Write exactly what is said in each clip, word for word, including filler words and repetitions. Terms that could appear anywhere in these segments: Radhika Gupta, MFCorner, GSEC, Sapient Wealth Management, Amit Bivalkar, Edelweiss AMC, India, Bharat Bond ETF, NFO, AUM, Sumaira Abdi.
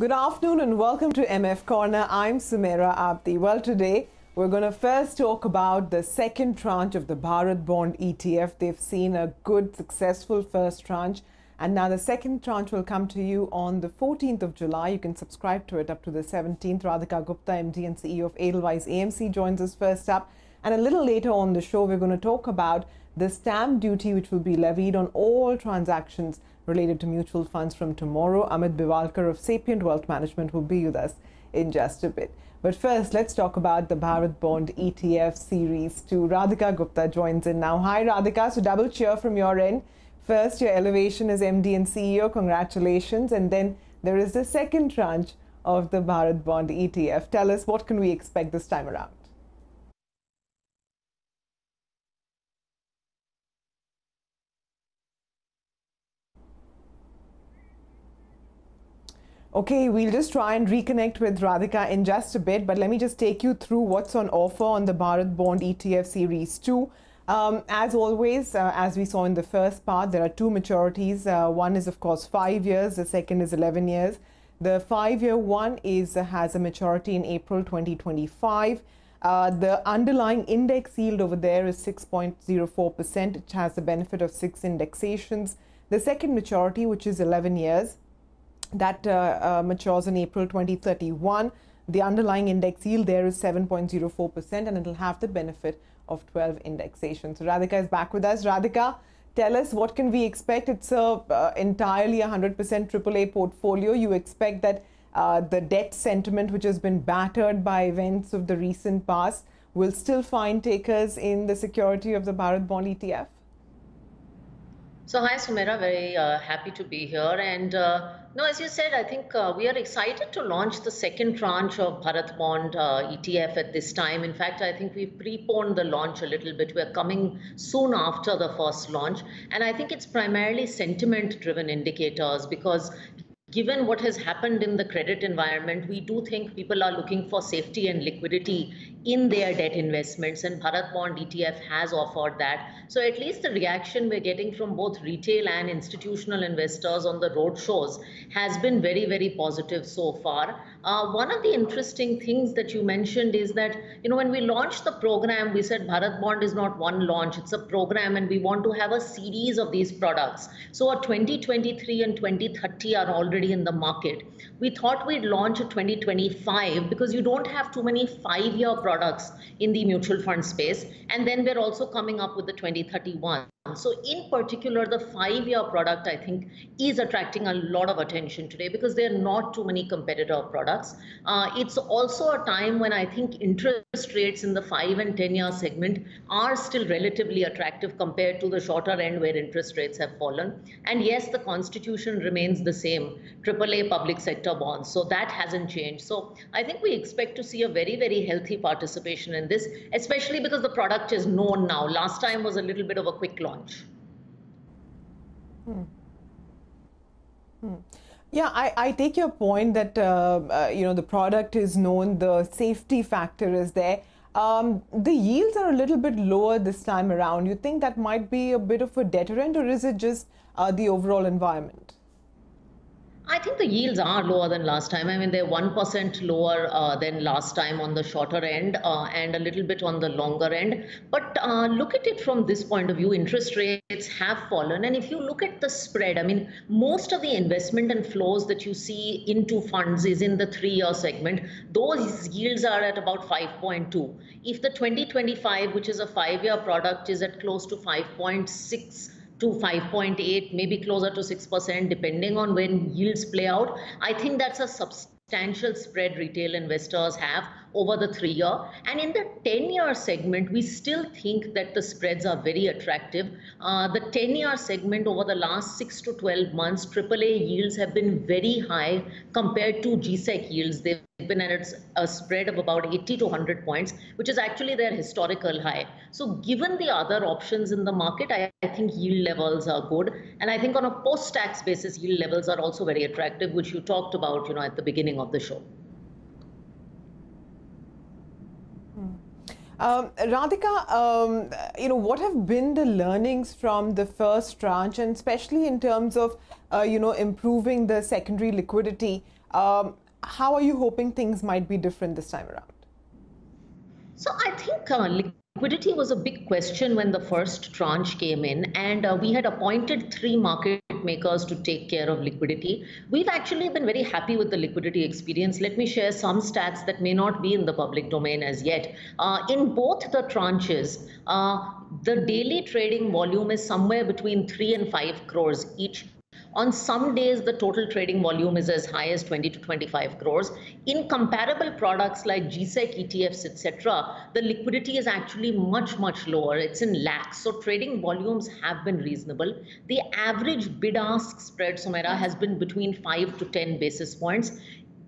Good afternoon and welcome to M F Corner. I'm Sumaira Abdi. Well, today we're going to first talk about the second tranche of the Bharat Bond E T F. They've seen a good, successful first tranche, and now the second tranche will come to you on the fourteenth of July. You can subscribe to it up to the seventeenth. Radhika Gupta, M D and C E O of Edelweiss A M C, joins us first up. And a little later on the show, we're going to talk about the stamp duty which will be levied on all transactions related to mutual funds from tomorrow. Amit Bivalkar of Sapient Wealth Management will be with us in just a bit. But first, let's talk about the Bharat Bond E T F Series two. Radhika Gupta joins in now. Hi, Radhika. So double cheer from your end. First, your elevation as M D and C E O. Congratulations. And then there is the second tranche of the Bharat Bond E T F. Tell us, what can we expect this time around? Okay, we'll just try and reconnect with Radhika in just a bit, but let me just take you through what's on offer on the Bharat Bond E T F Series two. Um, as always, uh, as we saw in the first part, there are two maturities. Uh, one is, of course, five years. The second is eleven years. The five-year one is uh, has a maturity in April twenty twenty-five. Uh, the underlying index yield over there is six point zero four percent. It has the benefit of six indexations. The second maturity, which is eleven years, that uh, uh, matures in April twenty thirty-one. The underlying index yield there is seven point zero four percent, and it'll have the benefit of twelve indexations. So Radhika is back with us. Radhika, tell us, what can we expect? It's a uh, entirely one hundred percent triple A portfolio. You expect that uh, the debt sentiment, which has been battered by events of the recent past, will still find takers in the security of the Bharat Bond E T F? So hi, Sumaira, very uh, happy to be here. And uh, no, as you said, I think uh, we are excited to launch the second tranche of Bharat Bond uh, E T F at this time. In fact, I think we've preponed the launch a little bit. We're coming soon after the first launch. And I think it's primarily sentiment-driven indicators, because given what has happened in the credit environment, we do think people are looking for safety and liquidity in their debt investments, and Bharat Bond E T F has offered that. So at least the reaction we're getting from both retail and institutional investors on the road shows has been very, very positive so far. Uh, one of the interesting things that you mentioned is that, you know, when we launched the program, we said Bharat Bond is not one launch, it's a program, and we want to have a series of these products. So our twenty twenty-three and twenty thirty are already in the market. We thought we'd launch a twenty twenty-five, because you don't have too many five-year products in the mutual fund space. And then we're also coming up with the twenty thirty-one. So in particular, the five-year product, I think, is attracting a lot of attention today, because there are not too many competitor products. Uh, it's also a time when I think interest rates in the five and ten year segment are still relatively attractive compared to the shorter end where interest rates have fallen. And yes, the constitution remains the same, triple A public sector bonds. So that hasn't changed. So I think we expect to see a very, very healthy participation in this, especially because the product is known now. Last time was a little bit of a quick launch. Hmm. Hmm. Yeah, I, I take your point that, uh, uh, you know, the product is known, the safety factor is there. Um, the yields are a little bit lower this time around. You think that might be a bit of a deterrent, or is it just uh, the overall environment? I think the yields are lower than last time. I mean, they're one percent lower uh, than last time on the shorter end uh, and a little bit on the longer end. But uh, look at it from this point of view. Interest rates have fallen. And if you look at the spread, I mean, most of the investment and flows that you see into funds is in the three-year segment. Those yields are at about five point two. If the twenty twenty-five, which is a five-year product, is at close to five point six, to five point eight, maybe closer to six percent, depending on when yields play out, I think that's a substantial spread retail investors have over the three-year. And in the ten-year segment, we still think that the spreads are very attractive. Uh, the ten-year segment over the last six to twelve months, triple A yields have been very high compared to G S E C yields. They've been at a spread of about eighty to one hundred points, which is actually their historical high. So given the other options in the market, I, I think yield levels are good. And I think on a post-tax basis, yield levels are also very attractive, which you talked about, you know, at the beginning of the show. Um, Radhika, um, you know, what have been the learnings from the first tranche, and especially in terms of, uh, you know, improving the secondary liquidity? Um, how are you hoping things might be different this time around? So I think uh, liquidity was a big question when the first tranche came in, and uh, we had appointed three market makers to take care of liquidity. We've actually been very happy with the liquidity experience. Let me share some stats that may not be in the public domain as yet. Uh, in both the tranches, uh, the daily trading volume is somewhere between three and five crores each. On some days, the total trading volume is as high as twenty to twenty-five crores. In comparable products like G S E C, E T Fs, et cetera, the liquidity is actually much, much lower. It's in lakhs. So trading volumes have been reasonable. The average bid-ask spread, Sumaira, has been between five to ten basis points.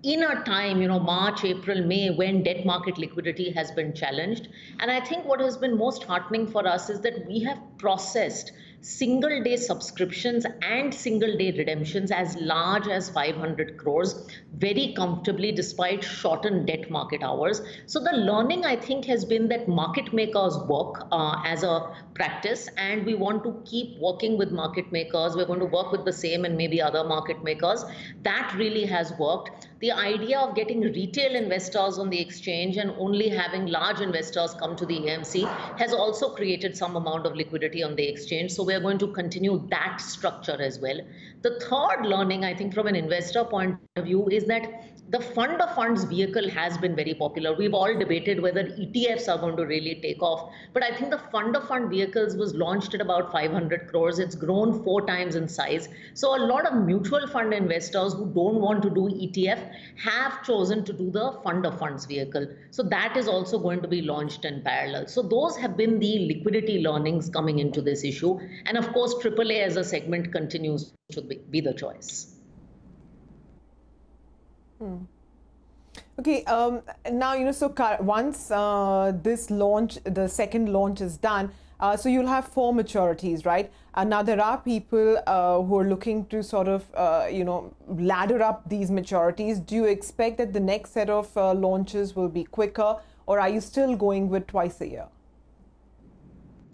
In a time, you know, March, April, May, when debt market liquidity has been challenged. And I think what has been most heartening for us is that we have processed single day subscriptions and single day redemptions as large as five hundred crores very comfortably despite shortened debt market hours. So the learning, I think, has been that market makers work uh, as a practice, and we want to keep working with market makers. We're going to work with the same and maybe other market makers. That really has worked. The idea of getting retail investors on the exchange and only having large investors come to the A M C has also created some amount of liquidity on the exchange. So we're going to continue that structure as well. The third learning, I think, from an investor point of view is that the fund of funds vehicle has been very popular. We've all debated whether E T Fs are going to really take off. But I think the fund of fund vehicles was launched at about five hundred crores. It's grown four times in size. So a lot of mutual fund investors who don't want to do E T F have chosen to do the fund of funds vehicle. So that is also going to be launched in parallel. So those have been the liquidity learnings coming into this issue. And of course, triple A as a segment continues to be the choice. Hmm. Okay, um, now, you know, so once uh, this launch, the second launch is done, uh, so you'll have four maturities, right? Uh, now, there are people uh, who are looking to sort of, uh, you know, ladder up these maturities. Do you expect that the next set of uh, launches will be quicker, or are you still going with twice a year?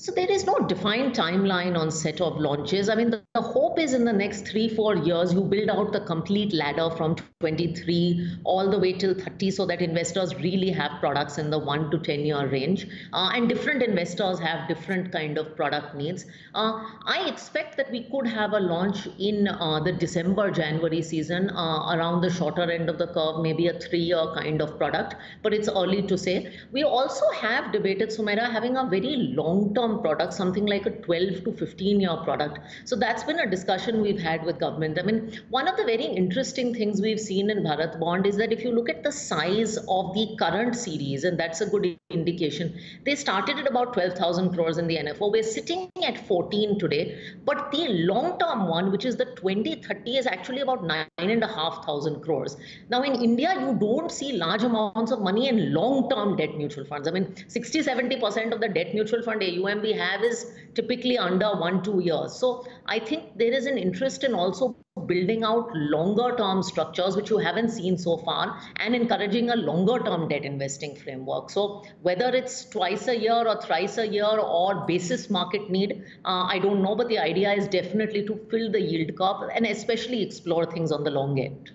So there is no defined timeline on set of launches. I mean, the, the hope is in the next three, four years, you build out the complete ladder from twenty-three all the way till thirty so that investors really have products in the one to ten year range. Uh, and different investors have different kind of product needs. Uh, I expect that we could have a launch in uh, the December, January season uh, around the shorter end of the curve, maybe a three-year kind of product, but it's early to say. We also have debated, Sumaira, having a very long-term product, something like a twelve to fifteen year product. So that's been a discussion we've had with government. I mean, one of the very interesting things we've seen in Bharat Bond is that if you look at the size of the current series, and that's a good indication, they started at about twelve thousand crores in the N F O. We're sitting at fourteen today, but the long-term one, which is the twenty thirty, is actually about nine and a half thousand crores. Now in India, you don't see large amounts of money in long-term debt mutual funds. I mean, sixty, seventy percent of the debt mutual fund A U M we have is typically under one, two years. So I think there is an interest in also building out longer term structures, which you haven't seen so far, and encouraging a longer term debt investing framework. So whether it's twice a year or thrice a year or basis market need, uh, I don't know, but the idea is definitely to fill the yield curve and especially explore things on the long end.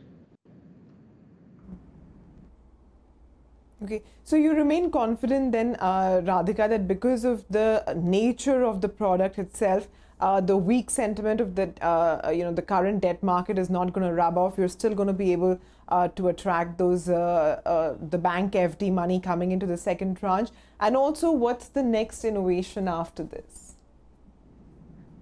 Okay, so you remain confident then, uh, Radhika, that because of the nature of the product itself, uh, the weak sentiment of the uh, you know the current debt market is not going to rub off. You're still going to be able uh, to attract those uh, uh, the bank F D money coming into the second tranche. And also, what's the next innovation after this?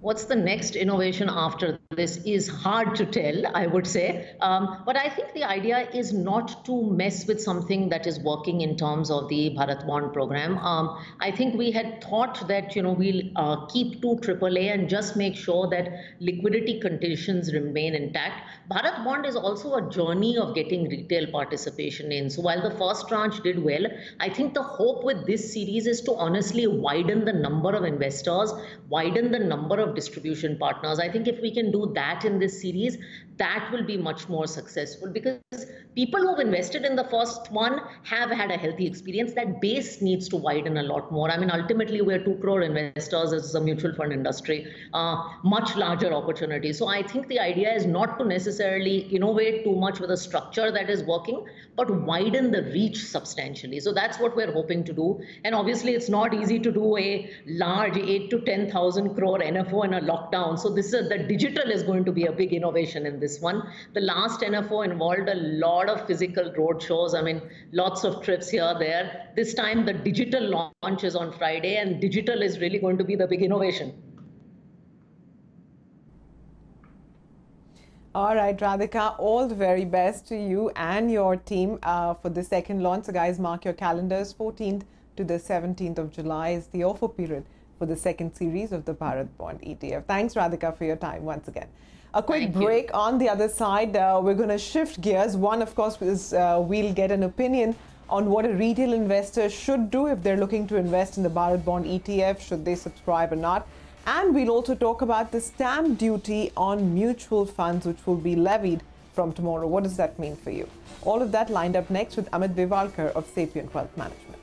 What's the next innovation after this is hard to tell, I would say. Um, but I think the idea is not to mess with something that is working in terms of the Bharat Bond program. Um, I think we had thought that, you know, we'll uh, keep to triple A and just make sure that liquidity conditions remain intact. Bharat Bond is also a journey of getting retail participation in. So while the first tranche did well, I think the hope with this series is to honestly widen the number of investors, widen the number of of distribution partners. I think if we can do that in this series, that will be much more successful, because people who have invested in the first one have had a healthy experience. That base needs to widen a lot more. I mean, ultimately, we're two crore investors as a mutual fund industry, uh, much larger opportunity. So I think the idea is not to necessarily innovate too much with a structure that is working, but widen the reach substantially. So that's what we're hoping to do. And obviously, it's not easy to do a large eight to ten thousand crore N F O in a lockdown. So this is, the digital is going to be a big innovation in this one. The last N F O involved a lot of physical road shows. I mean, lots of trips here, there. This time, the digital launch is on Friday, and digital is really going to be the big innovation. All right, Radhika, all the very best to you and your team uh, for the second launch. So guys, mark your calendars. fourteenth to the seventeenth of July is the offer period for the second series of the Bharat Bond E T F. Thanks, Radhika, for your time once again. A quick Thank break you. On the other side. Uh, we're going to shift gears. One, of course, is uh, we'll get an opinion on what a retail investor should do if they're looking to invest in the Bharat Bond E T F, should they subscribe or not. And we'll also talk about the stamp duty on mutual funds, which will be levied from tomorrow. What does that mean for you? All of that lined up next with Amit Bivalkar of Sapient Wealth Management.